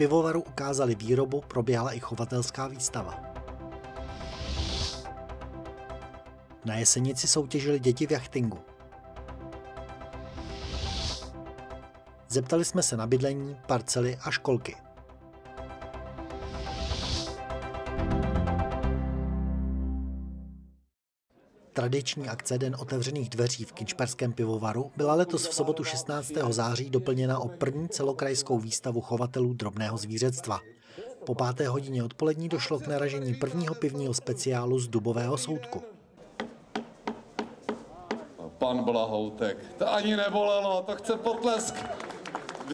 pivovaru ukázali výrobu, proběhla i chovatelská výstava. Na Jesenici soutěžili děti v jachtingu. Zeptali jsme se na bydlení, parcely a školky. Tradiční akce Den otevřených dveří v Kynšperském pivovaru byla letos v sobotu 16. září doplněna o první celokrajskou výstavu chovatelů drobného zvířectva. Po 5. hodině odpolední došlo k naražení prvního pivního speciálu z dubového soudku. Pan Blahoutek, to ani nebolelo, to chce potlesk.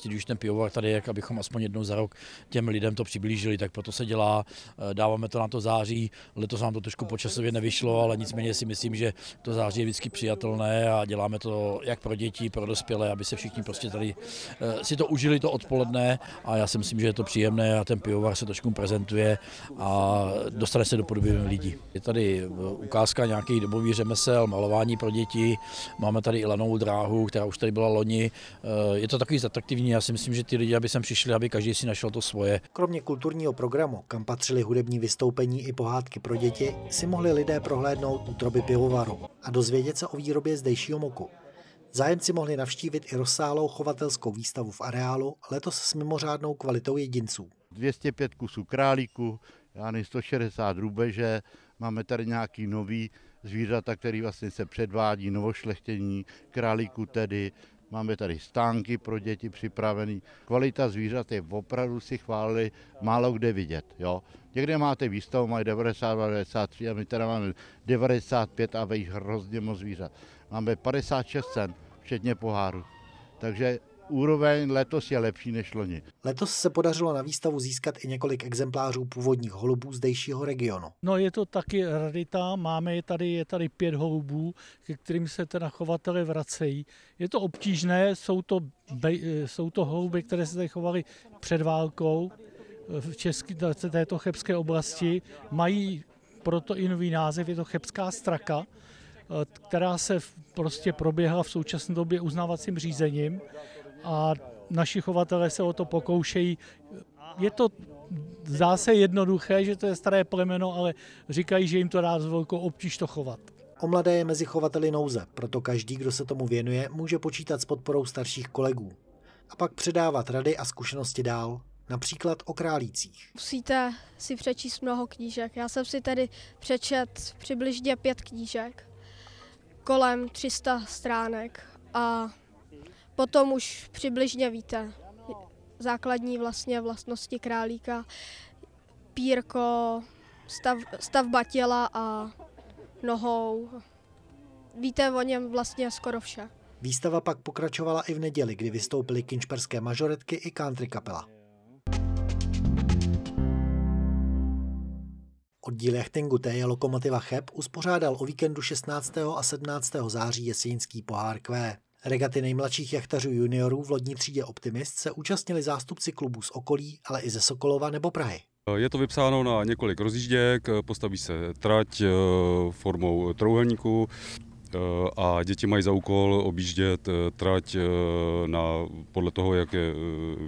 Když ten pivovar tady je, jak abychom aspoň jednou za rok těm lidem to přiblížili, tak proto se dělá, dáváme to na to září, letos nám to trošku počasově nevyšlo, ale nicméně si myslím, že to září je vždycky přijatelné a děláme to jak pro děti, pro dospělé, aby se všichni prostě tady si to užili to odpoledne a já si myslím, že je to příjemné a ten pivovar se trošku prezentuje a dostane se do podoby lidí. Je tady ukázka nějakých dobových řemesel, malování pro děti, máme tady i lanovou dráhu, která už tady byla loni, je to takový zatraktivní. Já si myslím, že ty lidi, aby sem přišli, aby každý si našel to svoje. Kromě kulturního programu, kam patřily hudební vystoupení i pohádky pro děti, si mohli lidé prohlédnout útroby pivovaru a dozvědět se o výrobě zdejšího moku. Zájemci mohli navštívit i rozsáhlou chovatelskou výstavu v areálu, letos s mimořádnou kvalitou jedinců. 205 kusů králíku, 160 drůbeže, máme tady nějaký nový zvířata, který vlastně se předvádí, novošlechtění králíku tedy. Máme tady stánky pro děti připravené. Kvalita zvířat je opravdu si chválili, málo kde vidět. Jo? Někde máte výstavu, mají 92, 93 a my teda máme 95 a vejš hrozně moc zvířat. Máme 56 cen, včetně poháru. Takže úroveň letos je lepší než loni. Letos se podařilo na výstavu získat i několik exemplářů původních holubů zdejšího regionu. No je to taky rarita, máme je tady 5 holubů, ke kterým se teda chovatele vracejí. Je to obtížné, jsou to holuby, které se tady chovaly před válkou v této chebské oblasti. Mají proto i nový název, je to Chebská straka, která se prostě proběhla v současné době uznávacím řízením. A naši chovatelé se o to pokoušejí. Je to zase jednoduché, že to je staré plemeno, ale říkají, že jim to dá s velkou obtíž to chovat. O mladé je mezi chovateli nouze, proto každý, kdo se tomu věnuje, může počítat s podporou starších kolegů. A pak předávat rady a zkušenosti dál, například o králících. Musíte si přečíst mnoho knížek. Já jsem si tady přečetl přibližně 5 knížek, kolem 300 stránek a potom už přibližně víte základní vlastně vlastnosti králíka, pýrko, stavba těla a nohou. Víte o něm vlastně skoro vše. Výstava pak pokračovala i v neděli, kdy vystoupily kynšperské majoretky i country kapela. Oddíl jachtingu TJ Lokomotiva Cheb uspořádal o víkendu 16. a 17. září jesenický pohár Q. Regaty nejmladších jachtařů juniorů v lodní třídě Optimist se účastnili zástupci klubů z okolí, ale i ze Sokolova nebo Prahy. Je to vypsáno na několik rozjížděk, postaví se trať formou trojúhelníku a děti mají za úkol objíždět trať podle toho, jak je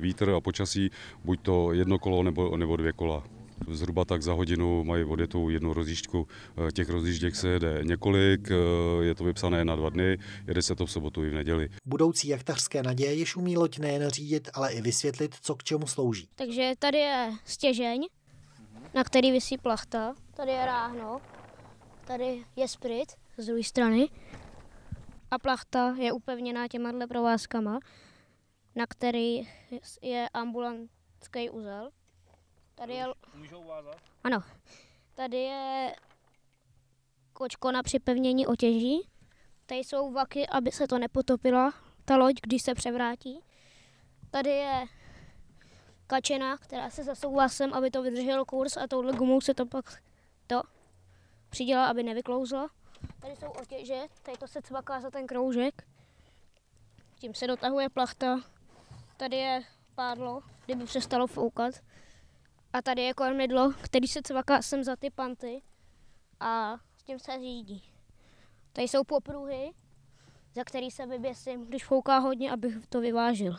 vítr a počasí, buď to jedno kolo nebo 2 kola. Zhruba tak za hodinu mají odjetou jednu rozjížďku. Těch rozjížděk se jede několik, je to vypsané na 2 dny, jede se to v sobotu i v neděli. Budoucí jachtařské naděje již umí loď nejen řídit, ale i vysvětlit, co k čemu slouží. Takže tady je stěžeň, na který visí plachta, tady je ráhno, tady je sprit z druhé strany a plachta je upevněná těma provázkama, na který je ambulantský uzel. Tady je... Můžu uvázat? Ano. Tady je kočko na připevnění otěží. Tady jsou vaky, aby se to nepotopila ta loď, když se převrátí. Tady je kačena, která se zasouvá sem, aby to vydrželo kurz a touhle gumou se to pak přidělá, aby nevyklouzlo. Tady jsou otěže, tady to se cvaká za ten kroužek. Tím se dotahuje plachta. Tady je pádlo, kdyby přestalo foukat. A tady je kormidlo, který se cvaká sem za ty panty a s tím se řídí. Tady jsou popruhy, za který se vyběsím, když fouká hodně, abych to vyvážil.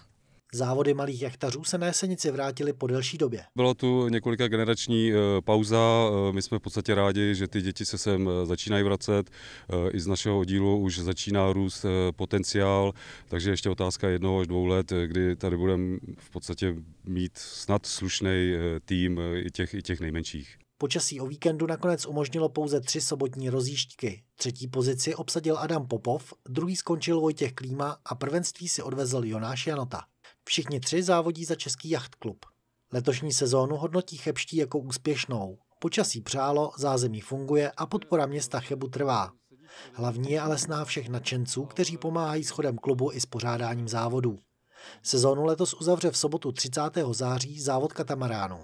Závody malých jachtařů se na Jesenici vrátily po delší době. Byla tu několika generační pauza. My jsme v podstatě rádi, že ty děti se sem začínají vracet. I z našeho oddílu už začíná růst potenciál, takže ještě otázka 1 až 2 let, kdy tady budeme v podstatě mít snad slušný tým i těch nejmenších. Počasí o víkendu nakonec umožnilo pouze 3 sobotní rozjížďky. Třetí pozici obsadil Adam Popov, druhý skončil Vojtěch Klíma a prvenství si odvezl Jonáš Janota. Všichni 3 závodí za Český jachtklub. Letošní sezónu hodnotí chebští jako úspěšnou. Počasí přálo, zázemí funguje a podpora města Chebu trvá. Hlavní je ale snaha všech nadšenců, kteří pomáhají s chodem klubu i s pořádáním závodů. Sezónu letos uzavře v sobotu 30. září závod katamaránů.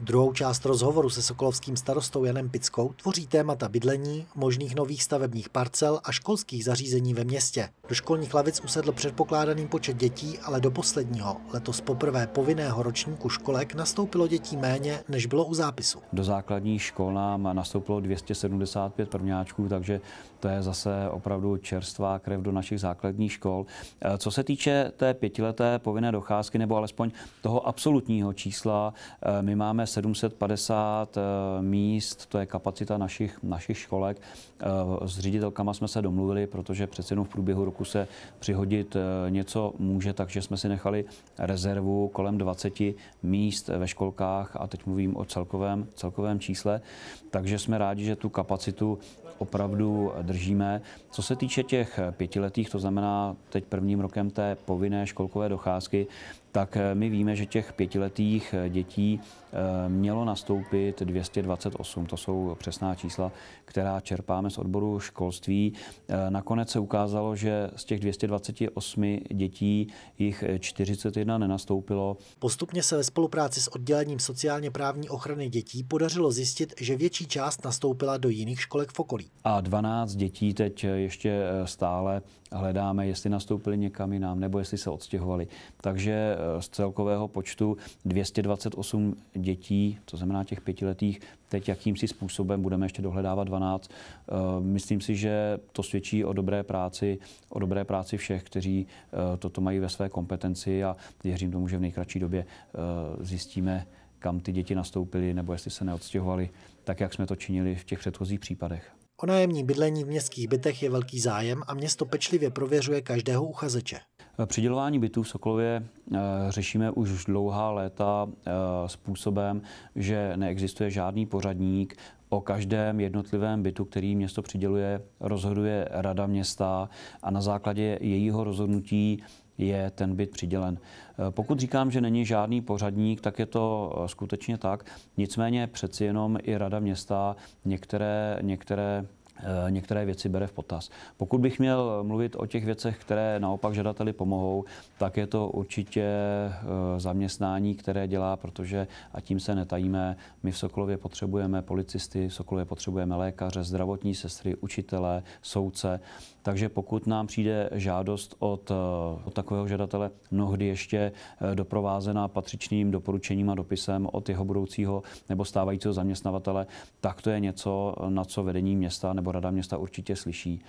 Druhou část rozhovoru se sokolovským starostou Janem Pičkou tvoří témata bydlení, možných nových stavebních parcel a školských zařízení ve městě. Do školních lavic usedl předpokládaný počet dětí, ale do posledního, letos poprvé povinného ročníku školek, nastoupilo dětí méně, než bylo u zápisu. Do základních škol nám nastoupilo 275 prvňáčků, takže to je zase opravdu čerstvá krev do našich základních škol. Co se týče té 5leté povinné docházky, nebo alespoň toho absolutního čísla, my máme 750 míst, to je kapacita našich školek. S ředitelkama jsme se domluvili, protože přece jenom v průběhu roku se přihodit něco může, takže jsme si nechali rezervu kolem 20 míst ve školkách a teď mluvím o celkovém čísle, takže jsme rádi, že tu kapacitu opravdu držíme. Co se týče těch 5letých, to znamená teď prvním rokem té povinné školkové docházky, tak my víme, že těch 5letých dětí mělo nastoupit 228. To jsou přesná čísla, která čerpáme z odboru školství. Nakonec se ukázalo, že z těch 228 dětí jich 41 nenastoupilo. Postupně se ve spolupráci s oddělením sociálně právní ochrany dětí podařilo zjistit, že větší část nastoupila do jiných školek v okolí. A 12 dětí teď ještě stále hledáme, jestli nastoupili někam jinam nebo jestli se odstěhovali. Takže z celkového počtu 228 dětí, to znamená těch 5letých, teď jakýmsi způsobem budeme ještě dohledávat 12. Myslím si, že to svědčí o dobré práci všech, kteří toto mají ve své kompetenci, a věřím tomu, že v nejkratší době zjistíme, kam ty děti nastoupily nebo jestli se neodstěhovaly, tak jak jsme to činili v těch předchozích případech. O nájemní bydlení v městských bytech je velký zájem a město pečlivě prověřuje každého uchazeče. Přidělování bytů v Sokolově řešíme už dlouhá léta způsobem, že neexistuje žádný pořadník. O každém jednotlivém bytu, který město přiděluje, rozhoduje rada města a na základě jejího rozhodnutí je ten byt přidělen. Pokud říkám, že není žádný pořadník, tak je to skutečně tak. Nicméně přeci jenom i rada města některé věci bere v potaz. Pokud bych měl mluvit o těch věcech, které naopak žadateli pomohou, tak je to určitě zaměstnání, které dělá, protože, a tím se netajíme, my v Sokolově potřebujeme policisty, v Sokolově potřebujeme lékaře, zdravotní sestry, učitele, soudce. Takže pokud nám přijde žádost od takového žadatele, mnohdy ještě doprovázená patřičným doporučením a dopisem od jeho budoucího nebo stávajícího zaměstnavatele, tak to je něco, na co vedení města nebo rada města určitě slyší.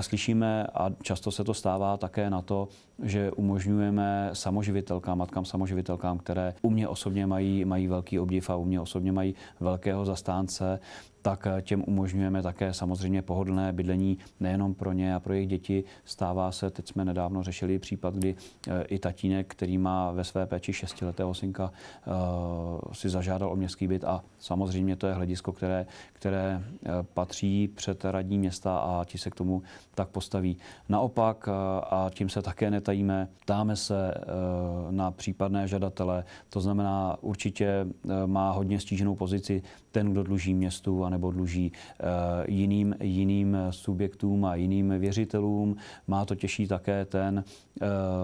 Slyšíme, a často se to stává také, na to, že umožňujeme samoživitelkám, matkám samoživitelkám, které u mě osobně mají velký obdiv a u mě osobně mají velkého zastánce, tak těm umožňujeme také samozřejmě pohodlné bydlení nejenom pro ně a pro jejich děti. Stává se, teď jsme nedávno řešili případ, kdy i tatínek, který má ve své péči 6letého synka, si zažádal o městský byt, a samozřejmě to je hledisko, které patří před radní města, a ti se k tomu tak postaví. Naopak, a tím se také netajíme, ptáme se na případné žadatele, to znamená, určitě má hodně stíženou pozici ten, kdo dluží městu nebo dluží jiným subjektům a jiným věřitelům. Má to těžší také ten,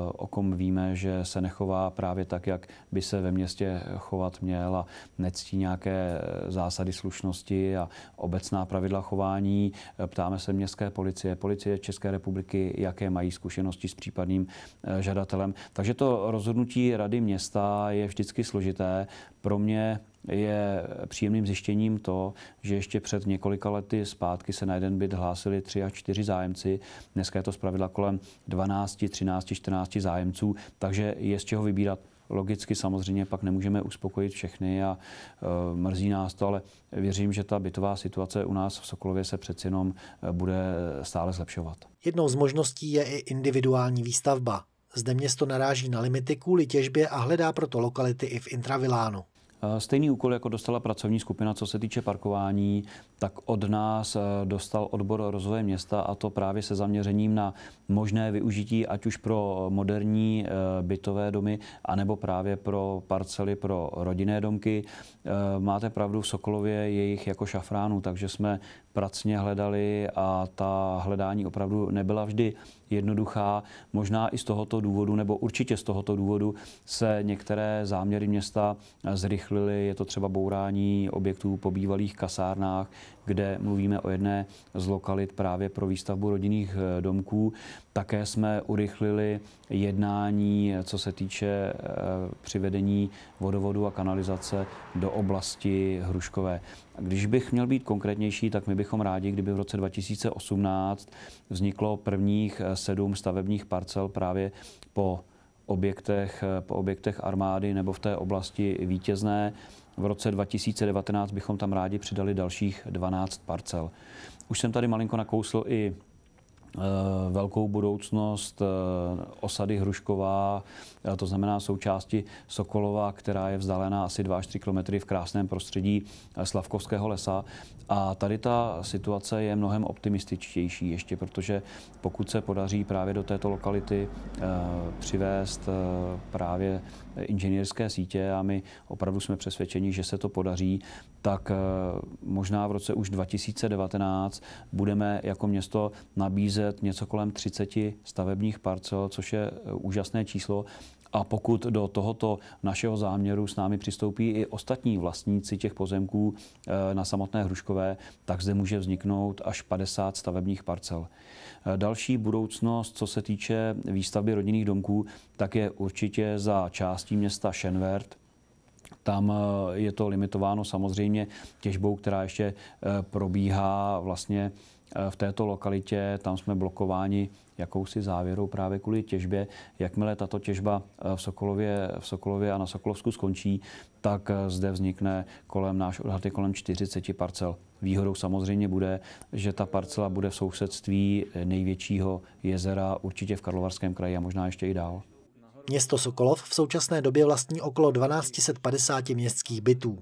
o kom víme, že se nechová právě tak, jak by se ve městě chovat měl, a nectí nějaké zásady slušnosti a obecná pravidla chování. Ptáme se městské policie České republiky, jaké mají zkušenosti s případným žadatelem. Takže to rozhodnutí rady města je vždycky složité. Pro mě je příjemným zjištěním to, že ještě před několika lety zpátky se na jeden byt hlásili 3 a 4 zájemci. Dneska je to zpravidla kolem 12, 13, 14 zájemců, takže je z čeho vybírat. Logicky samozřejmě pak nemůžeme uspokojit všechny a mrzí nás to, ale věřím, že ta bytová situace u nás v Sokolově se přeci jenom bude stále zlepšovat. Jednou z možností je i individuální výstavba. Zde město naráží na limity kvůli těžbě a hledá proto lokality i v intravilánu. Stejný úkol, jako dostala pracovní skupina, co se týče parkování, tak od nás dostal odbor rozvoje města, a to právě se zaměřením na možné využití ať už pro moderní bytové domy, anebo právě pro parcely, pro rodinné domky. Máte pravdu, v Sokolově je jich jako šafránu, takže jsme pracně hledali a ta hledání opravdu nebyla vždy jednoduchá. Možná i z tohoto důvodu, nebo určitě z tohoto důvodu, se některé záměry města zrychlily. Je to třeba bourání objektů po bývalých kasárnách, kde mluvíme o jedné z lokalit právě pro výstavbu rodinných domků. Také jsme urychlili jednání, co se týče přivedení vodovodu a kanalizace do oblasti Hruškové. Když bych měl být konkrétnější, tak my bychom rádi, kdyby v roce 2018 vzniklo prvních 7 stavebních parcel právě po objektech armády nebo v té oblasti Vítězné. V roce 2019 bychom tam rádi přidali dalších 12 parcel. Už jsem tady malinko nakousl i velkou budoucnost osady Hrušková, to znamená součásti Sokolova, která je vzdálená asi 2 až 3 kilometry v krásném prostředí Slavkovského lesa. A tady ta situace je mnohem optimističtější ještě, protože pokud se podaří právě do této lokality přivést právě inženýrské sítě, a my opravdu jsme přesvědčeni, že se to podaří, tak možná v roce už 2019 budeme jako město nabízet něco kolem 30 stavebních parcel, což je úžasné číslo. A pokud do tohoto našeho záměru s námi přistoupí i ostatní vlastníci těch pozemků na samotné Hruškové, tak zde může vzniknout až 50 stavebních parcel. Další budoucnost, co se týče výstavby rodinných domků, tak je určitě za částí města Šenvert. Tam je to limitováno samozřejmě těžbou, která ještě probíhá vlastně v této lokalitě. Tam jsme blokováni jakousi závěrou právě kvůli těžbě. Jakmile tato těžba v Sokolově a na Sokolovsku skončí, tak zde vznikne náš odhad je kolem 40 parcel. Výhodou samozřejmě bude, že ta parcela bude v sousedství největšího jezera, určitě v Karlovarském kraji a možná ještě i dál. Město Sokolov v současné době vlastní okolo 1250 městských bytů.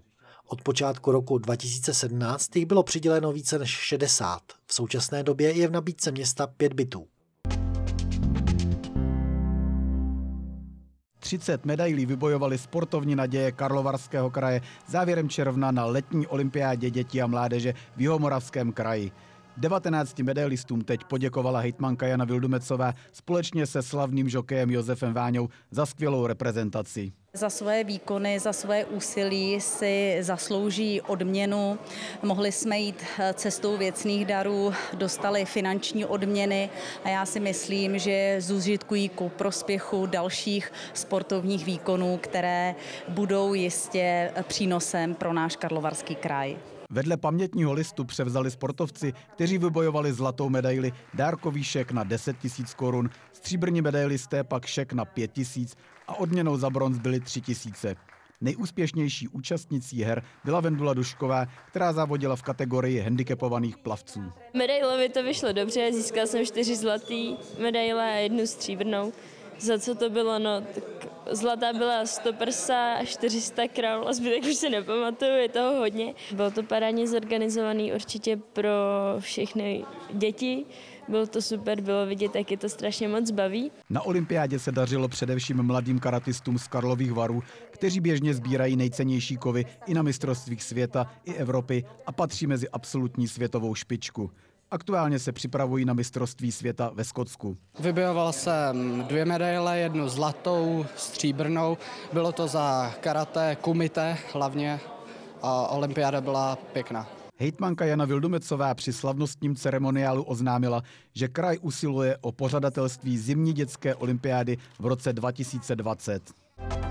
Od počátku roku 2017 jich bylo přiděleno více než 60. V současné době je v nabídce města 5 bytů. 30 medailí vybojovali sportovní naděje Karlovarského kraje závěrem června na letní olympiádě dětí a mládeže v Jihomoravském kraji. 19 medailistům teď poděkovala hejtmanka Jana Vildumecová společně se slavným žokejem Josefem Váňou za skvělou reprezentaci. Za své výkony, za své úsilí si zaslouží odměnu. Mohli jsme jít cestou věcných darů, dostali finanční odměny a já si myslím, že zúžitkují ku prospěchu dalších sportovních výkonů, které budou jistě přínosem pro náš Karlovarský kraj. Vedle pamětního listu převzali sportovci, kteří vybojovali zlatou medaili, dárkový šek na 10 000 korun, stříbrní medailisté pak šek na 5 000 a odměnou za bronz byly 3 000. Nejúspěšnější účastnicí her byla Vendula Dušková, která závodila v kategorii handicapovaných plavců. Medaile mi to vyšlo dobře, získal jsem 4 zlatý medaile a 1 stříbrnou. Za co to bylo? No, tak zlatá byla 100 prsa a 400 kraul, a zbytek už se nepamatuju, je toho hodně. Bylo to parádně zorganizovaný určitě pro všechny děti. Bylo to super, bylo vidět, jak je to strašně moc baví. Na olympiádě se dařilo především mladým karatistům z Karlových Varů, kteří běžně sbírají nejcennější kovy i na mistrovstvích světa i Evropy a patří mezi absolutní světovou špičku. Aktuálně se připravují na mistrovství světa ve Skotsku. Vybojoval jsem 2 medaile, 1 zlatou, stříbrnou. Bylo to za karate, kumite hlavně a olympiáda byla pěkná. Hejtmanka Jana Vildumecová při slavnostním ceremoniálu oznámila, že kraj usiluje o pořadatelství zimní dětské olympiády v roce 2020.